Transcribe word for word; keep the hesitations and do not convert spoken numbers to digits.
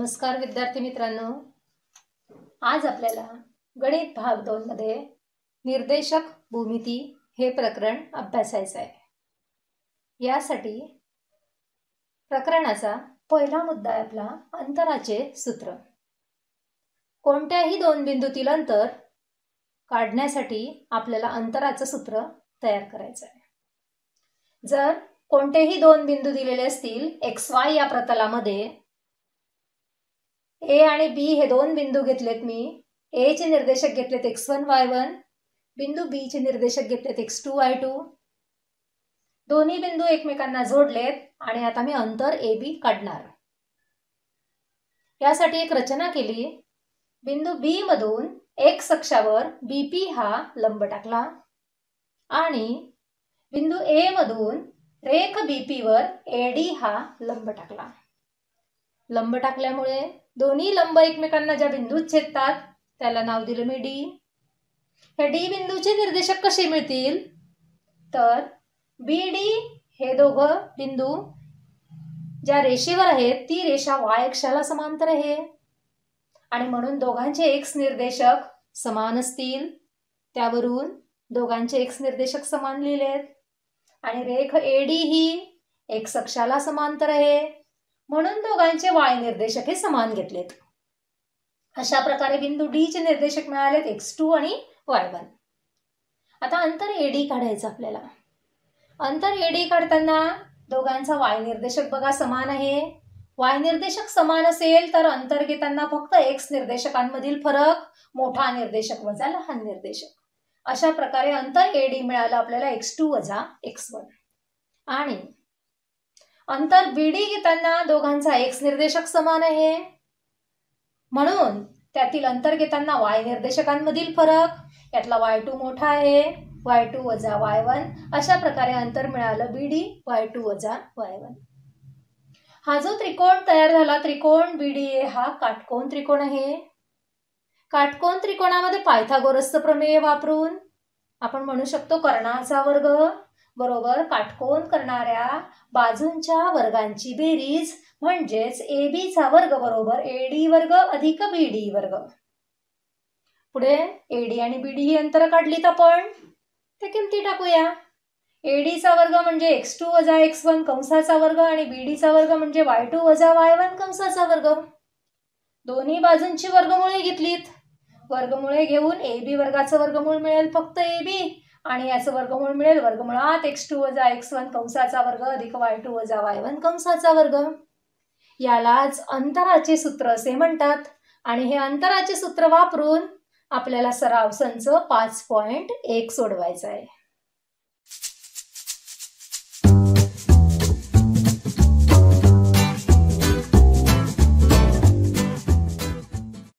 नमस्कार विद्यार्थी मित्रांनो, आज आपल्याला गणित भाग दोन मध्ये निर्देशक भूमिती हे प्रकरण अभ्यासायचं आहे। यासाठी प्रकरणाचा पहिला मुद्दा आहे आपला अंतराचे सूत्र। कोणत्याही दोन बिंदूतील अंतर काढण्यासाठी आपल्याला अंतराचे सूत्र तयार करायचं आहे। जर कोणतेही दोन बिंदू दिलेले असतील xy या प्रतलामध्ये, ए आणि बी हे दोन बिंदू घेतलेत मी। ए चे निर्देशक घेतलेत एक्स वन वाय वन, बिंदू बी चे निर्देशक घेतलेत एक्स टू वाय टू। दोन्ही बिंदू एकमेकांना जोडलेत आणि आता मी अंतर ए बी काढणार। यासाठी एक रचना केली। बिंदू बी मधून एक्स अक्षावर बीपी हा लंब टाकला आणि बिंदू ए मधून रेख बीपी वर एडी हा लंब टाकला। लंब टाकल्यामुळे दोन्ही लंब एकमेकांना ज्या बिंदूत छेदतात त्याला नाव दिलं मी डी। हे डी बिंदूचे निर्देशक कसे मिळतील, तर बी डी हे दोघं बिंदू ज्या रेषेवर आहेत ती रेषा वाय अक्षाला समांतर आहे आणि म्हणून दोघांचे एक्स निर्देशक समान असतील। त्यावरून दोघांचे एक्स निर्देशक समान लिहिलेत आणि रेख एडी ही एक्स अक्षाला समांतर आहे म्हणून दोघांचे वाय निर्देशक हे समान घेतलेत। अशा प्रकारे बिंदू डी चे निर्देशक मिळालेत एक्स टू आणि वाय वन। आता अंतर एडी काढायचं आपल्याला। अंतर एडी काढताना दोघांचा वाय निर्देशक बघा समान आहे। वाय निर्देशक समान असेल तर अंतर घेताना फक्त एक्स निर्देशकांमधील फरक, मोठा निर्देशक वजा लहान निर्देशक, अशा प्रकारे अंतर एडी मिळालं आपल्याला एक्स टू वजा एक्स वन। आणि अंतर बीडी घेताना दोघांचा एक्स निर्देशक समान आहे म्हणून त्यातील अंतर घेताना वाय निर्देशकांमधील फरक, यातला वाय टू मोठा आहे, वाय टू वजा वाय वन, अशा प्रकारे अंतर मिळालं बीडी वाय टू वजा वाय वन। हा जो त्रिकोण तयार झाला त्रिकोण बीडीए हा काटकोन त्रिकोण आहे। काटकोन त्रिकोणामध्ये पायथागोरसचं प्रमेय वापरून आपण म्हणू शकतो कर्णाचा वर्ग बरोबर काटकोन करणाऱ्या बाजूंच्या वर्गांची बेरीज म्हणजेच ए बी चा वर्ग बरोबर ए डी वर्ग अधिक बी डी वर्ग। पुढे ए डी आणि बी डी ही अंतर काढलीत आपण, ते किमती टाकूया। ए डी चा वर्ग म्हणजे एक्स टू वजा एक्स वन कंसाचा वर्ग आणि बी डी चा वर्ग म्हणजे वाय टू वजा वाय वन कंसाचा वर्ग। दोन्ही बाजूंची वर्गमुळे घेतलीत, वर्गमुळे घेऊन ए बी वर्गाचं वर्गमूळ मिळेल फक्त ए बी आणि याचं वर्गमूळ मिळेल वर्गमुळात एक्स टू वजा एक्स वन कंसाचा वर्ग अधिक वाय टू वजा वाय वन कंसाचा वर्ग। यालाच अंतराचे सूत्र असे म्हणतात आणि हे अंतराचे सूत्र वापरून आपल्याला सराव संच पाच पॉइंट एक सोडवायचा आहे।